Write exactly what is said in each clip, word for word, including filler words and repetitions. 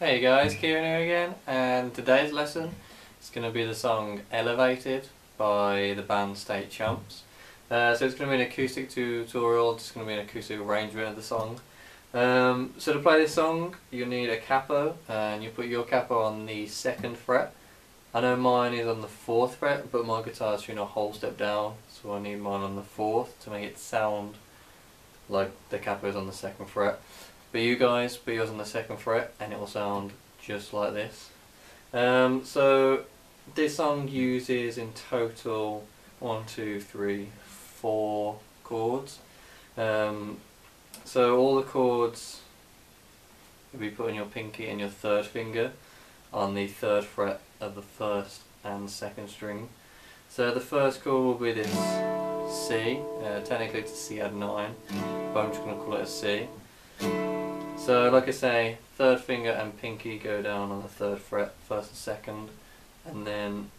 Hey guys, Kieran here again, and today's lesson is going to be the song Elevated by the band State Champs. Uh, so it's going to be an acoustic tutorial, it's going to be an acoustic arrangement of the song. Um, so to play this song you need a capo, and you put your capo on the second fret. I know mine is on the fourth fret, but my guitar's tuned a whole step down, so I need mine on the fourth to make it sound like the capo's on the second fret. But you guys put yours on the second fret and it will sound just like this. Um, so this song uses in total one, two, three, four chords. Um, so all the chords, you'll be putting your pinky and your third finger on the third fret of the first and second string. So the first chord will be this C, uh, technically it's a C add nine, but I'm just going to call it a C. So like I say, third finger and pinky go down on the third fret, first and second, and then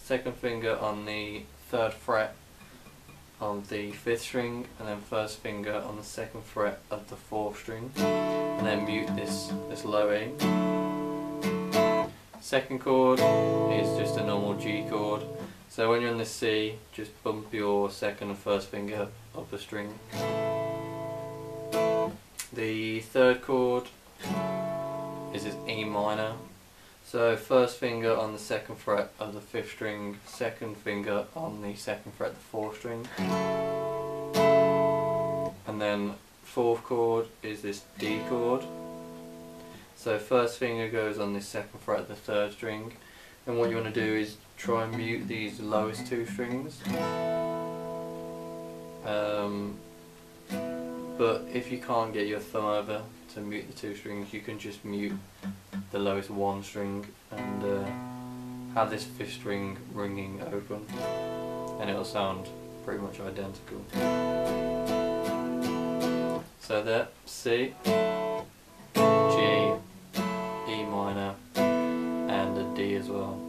second finger on the third fret on the fifth string, and then first finger on the second fret of the fourth string, and then mute this, this low E. Second chord is just a normal G chord, so when you're on the C, just bump your second and first finger up a string. The third chord is this E minor, so first finger on the second fret of the fifth string, second finger on the second fret of the fourth string. And then fourth chord is this D chord, so first finger goes on the second fret of the third string, and what you want to do is try and mute these lowest two strings. Um, But if you can't get your thumb over to mute the two strings, you can just mute the lowest one string and uh, have this fifth string ringing open, and it'll sound pretty much identical. So there, C, G, E minor, and a D as well.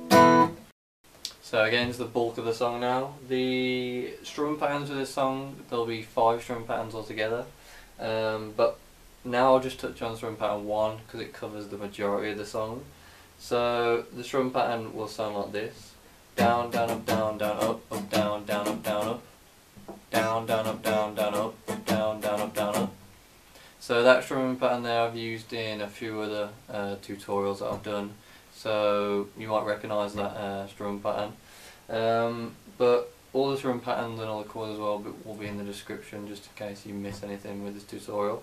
So again, it's the bulk of the song now. The strum patterns of this song, there'll be five strum patterns altogether. Um, but now I'll just touch on strum pattern one because it covers the majority of the song. So the strum pattern will sound like this: down, down, up, down, down, up, up, down, down, up, down, up, down, down, up, down, down, up, down, down, up, down, up. So that strum pattern there I've used in a few other uh, tutorials that I've done, so you might recognise that uh, strum pattern. Um, but all the strum patterns and all the chords as well will be in the description, just in case you miss anything with this tutorial.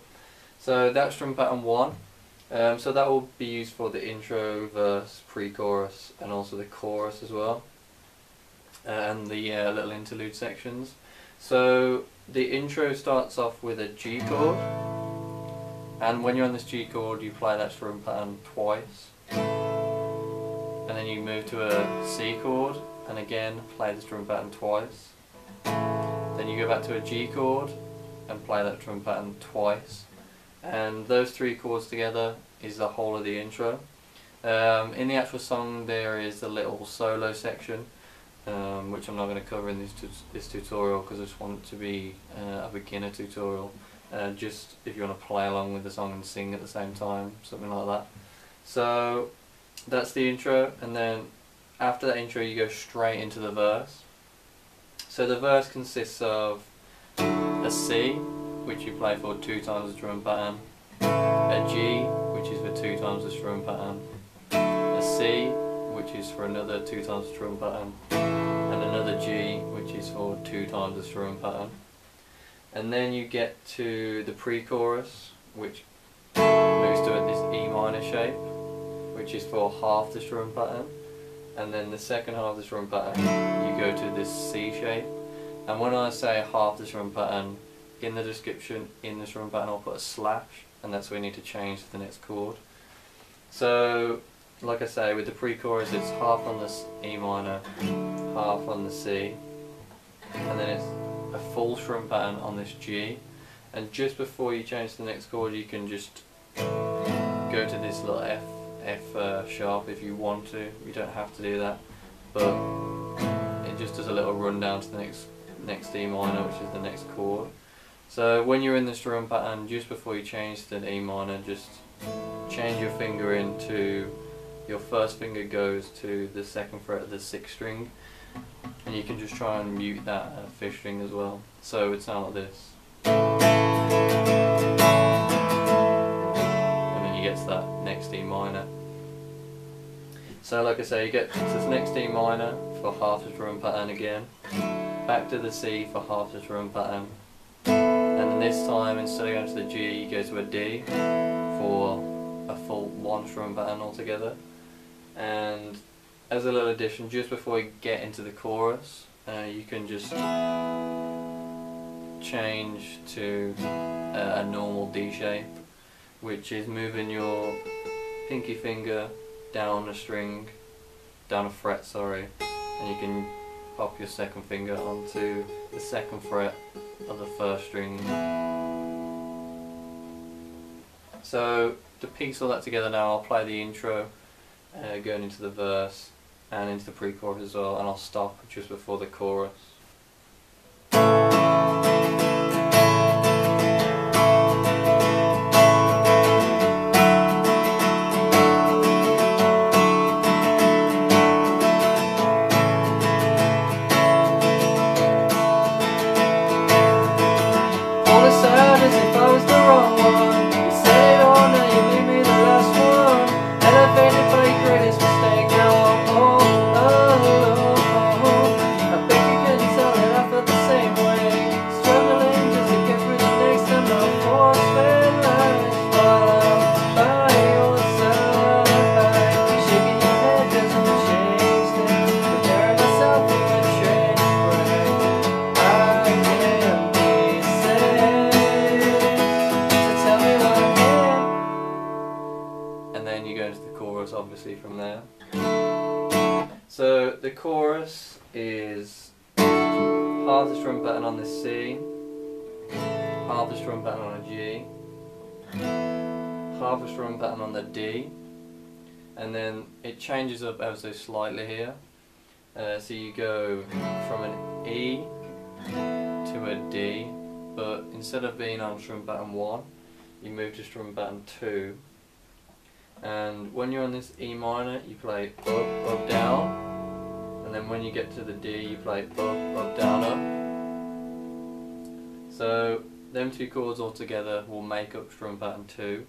So that's strum pattern one. Um, so that will be used for the intro, verse, pre-chorus, and also the chorus as well, and the uh, little interlude sections. So the intro starts off with a G chord, and when you're on this G chord you play that strum pattern twice, and then you move to a C chord and again play the strum pattern twice. Then you go back to a G chord and play that strum pattern twice, and those three chords together is the whole of the intro. Um, in the actual song there is a little solo section, um, which I'm not going to cover in this, tu this tutorial because I just want it to be uh, a beginner tutorial, uh, just if you want to play along with the song and sing at the same time, something like that. So that's the intro, and then after that intro you go straight into the verse. So the verse consists of a C, which you play for two times the strum pattern, a G, which is for two times the strum pattern, a C, which is for another two times the strum pattern, and another G, which is for two times the strum pattern. And then you get to the pre-chorus, which moves to this E minor shape, which is for half the strum pattern, and then the second half of the strum pattern you go to this C shape. And when I say half the strum pattern, in the description in the strum pattern I'll put a slash, and that's where you need to change to the next chord. So like I say, with the pre-chorus it's half on this E minor, half on the C, and then it's a full strum pattern on this G, and just before you change to the next chord you can just go to this little F F uh, sharp if you want to. You don't have to do that, but it just does a little rundown to the next next E minor, which is the next chord. So when you're in the strum pattern, just before you change to an E minor, just change your finger into, your first finger goes to the second fret of the sixth string, and you can just try and mute that uh, fifth string as well, so it would sound like this. And then you get to that next D minor. So like I say, you get to this next D minor for half the drum pattern again, back to the C for half the drum pattern, and then this time instead of going to the G you go to a D for a full one strum pattern altogether. And as a little addition, just before you get into the chorus, uh, you can just change to a, a normal D shape, which is moving your pinky finger down a string, down a fret sorry, and you can pop your second finger onto the second fret of the first string. So to piece all that together now, I'll play the intro uh, going into the verse and into the pre-chorus as well, and I'll stop just before the chorus. Obviously from there. So the chorus is half the strum pattern on the C, half the strum pattern on a G, half the strum pattern on the D, and then it changes up ever so slightly here. Uh, so you go from an E to a D, but instead of being on strum pattern one, you move to strum pattern two. And when you're on this E minor, you play up, up, down, and then when you get to the D, you play up, up, down, up. So them two chords all together will make up strum pattern two,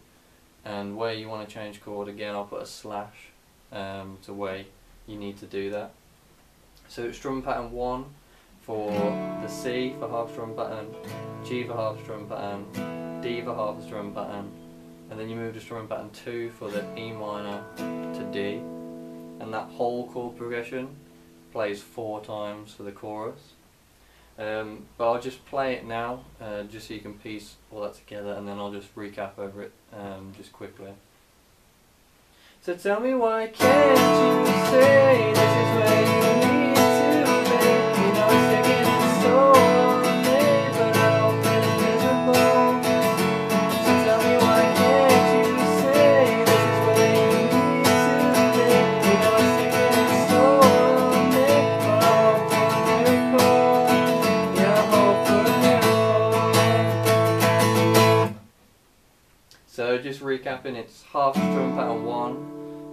and where you want to change chord again, I'll put a slash um, to where you need to do that. So strum pattern one for the C for half strum pattern, G for half strum pattern, D for half strum pattern, and then you move to strum pattern two for the E minor to D, and that whole chord progression plays four times for the chorus. Um, but I'll just play it now, uh, just so you can piece all that together, and then I'll just recap over it um, just quickly. So tell me, why can't you say this is where you just recapping, it's half strum pattern one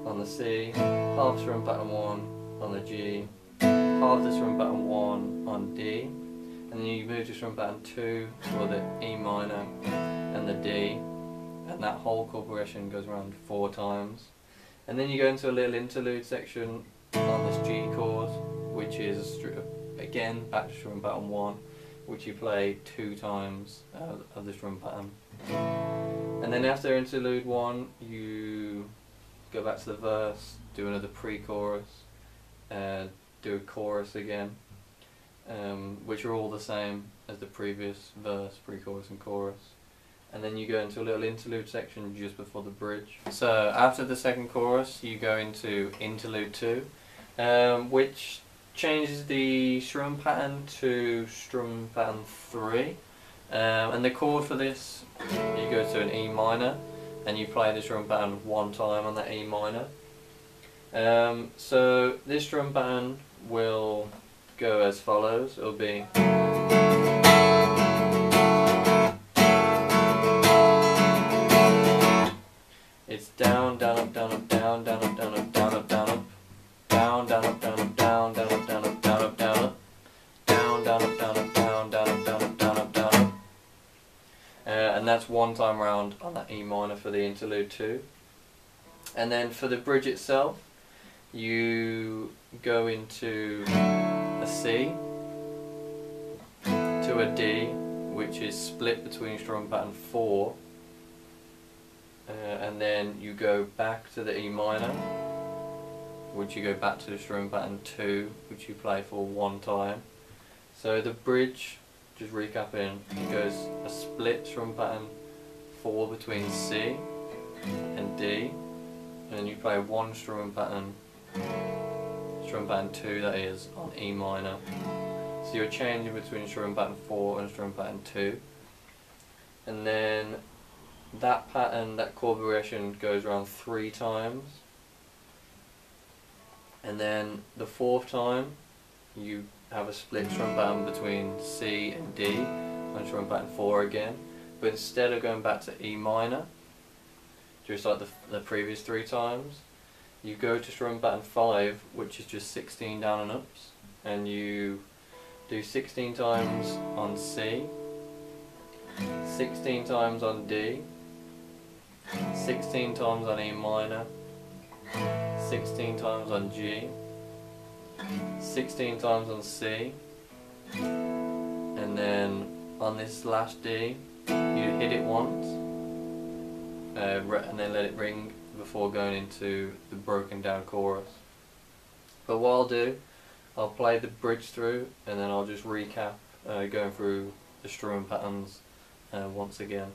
on the C, half strum pattern one on the G, half the strum pattern one on D, and then you move to strum pattern two for the E minor and the D, and that whole chord progression goes around four times. And then you go into a little interlude section on this G chord, which is again back to strum pattern one, which you play two times uh, of the strum pattern. And then after interlude one, you go back to the verse, do another pre-chorus, uh, do a chorus again, um, which are all the same as the previous verse, pre-chorus and chorus. And then you go into a little interlude section just before the bridge. So after the second chorus, you go into interlude two, um, which changes the strum pattern to strum pattern three. Um, and the chord for this, you go to an E minor, and you play the drum pattern one time on that E minor. Um, so this drum pattern will go as follows. It'll be down, up, down, down, up, down, up, down, up, down, up, down, down, up, down, up, down, down, up, down, up, down, up, down, up, down, down, up, down, up, down, down, up, down, up, down, up, down, up. And that's one time round on that E minor for the interlude two. And then for the bridge itself, you go into a C to a D, which is split between strum pattern four, uh, and then you go back to the E minor, which you go back to the strum pattern two, which you play for one time. So the bridge, just recapping, it goes a split strum pattern four between C and D, and then you play one strum pattern, strum pattern two that is, on E minor. So you're changing between strum pattern four and strum pattern two. And then that pattern, that chord progression, goes around three times. And then the fourth time you have a split strum pattern between C and D on strum pattern four again. But instead of going back to E minor, just like the, the previous three times, you go to strum pattern five, which is just sixteen down and ups, and you do sixteen times on C, sixteen times on D, sixteen times on E minor, sixteen times on G, sixteen times on C, and then on this last D, you hit it once, uh, and then let it ring before going into the broken down chorus. But what I'll do, I'll play the bridge through, and then I'll just recap uh, going through the strumming patterns uh, once again.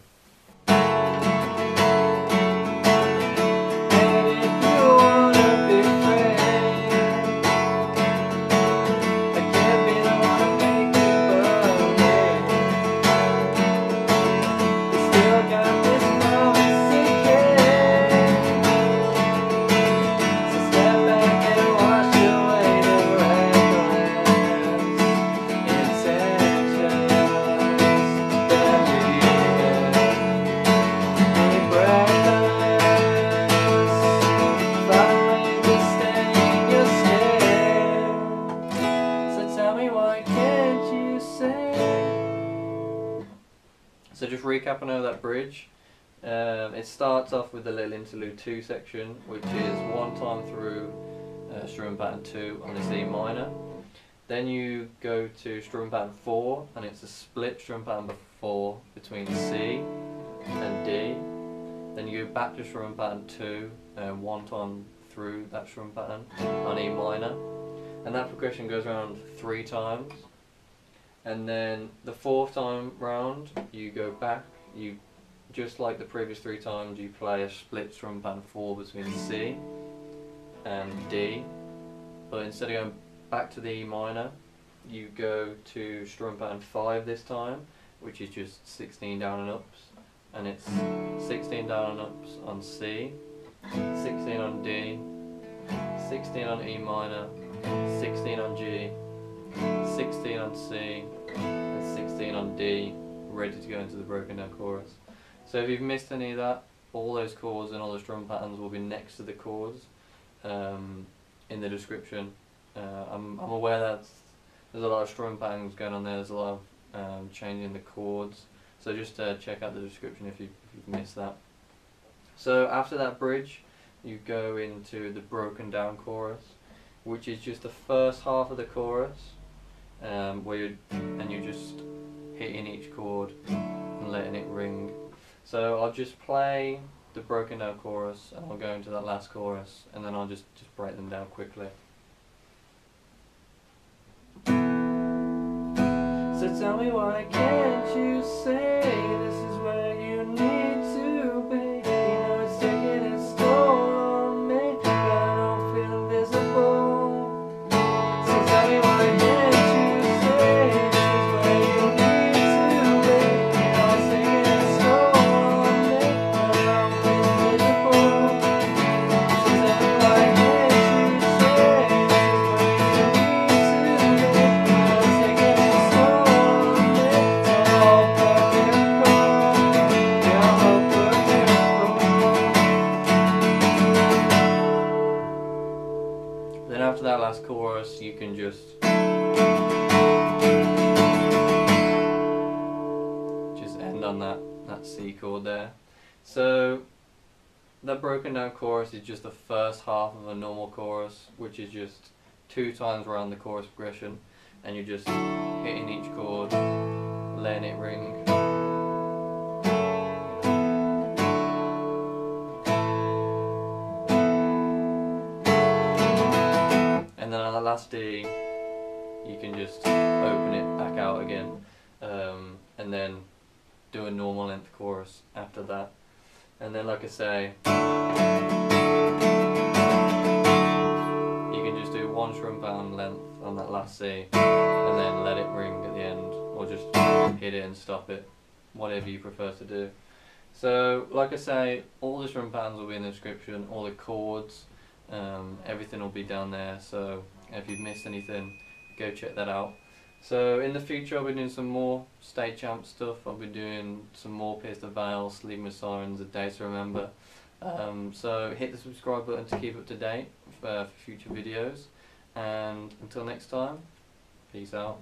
So just recapping over that bridge, um, it starts off with the little interlude two section, which is one time through uh, strum pattern two on this E minor. Then you go to strum pattern four, and it's a split strum pattern four between C and D. Then you go back to strum pattern two, uh, one time through that strum pattern on E minor. And that progression goes around three times. And then the fourth time round, you go back, you, just like the previous three times, you play a split strum pattern four between C and D, but instead of going back to the E minor, you go to strum pattern five this time, which is just sixteen down and ups, and it's sixteen down and ups on C, sixteen on D, sixteen on E minor, sixteen on G, sixteen on C, and sixteen on D, ready to go into the broken down chorus. So if you've missed any of that, all those chords and all the strum patterns will be next to the chords um, in the description. Uh, I'm, I'm aware that there's a lot of strum patterns going on there, there's a lot of um, changing the chords, so just uh, check out the description if, you, if you've missed that. So after that bridge, you go into the broken down chorus, which is just the first half of the chorus, um, where you're, and you're just hitting each chord and letting it ring. So I'll just play the broken down chorus, and I'll go into that last chorus, and then I'll just, just break them down quickly. So tell me, why can't you say this is where you need to be? You know it's taking its toll on me, but I don't feel invisible. Oh, after that last chorus you can just just end on that that C chord there. So that broken down chorus is just the first half of a normal chorus, which is just two times around the chorus progression, and you're just hitting each chord, letting it ring. And then on the last D, you can just open it back out again, um, and then do a normal length chorus after that. And then, like I say, you can just do one strum down length on that last C, and then let it ring at the end, or just hit it and stop it, whatever you prefer to do. So, like I say, all the strum patterns will be in the description, all the chords, um, everything will be down there, so if you've missed anything, go check that out. So in the future I'll be doing some more State Champs stuff. I'll be doing some more Pierce the Veil, Sleeping with Sirens, A Day to Remember. Um, so hit the subscribe button to keep up to date for, for future videos. And until next time, peace out.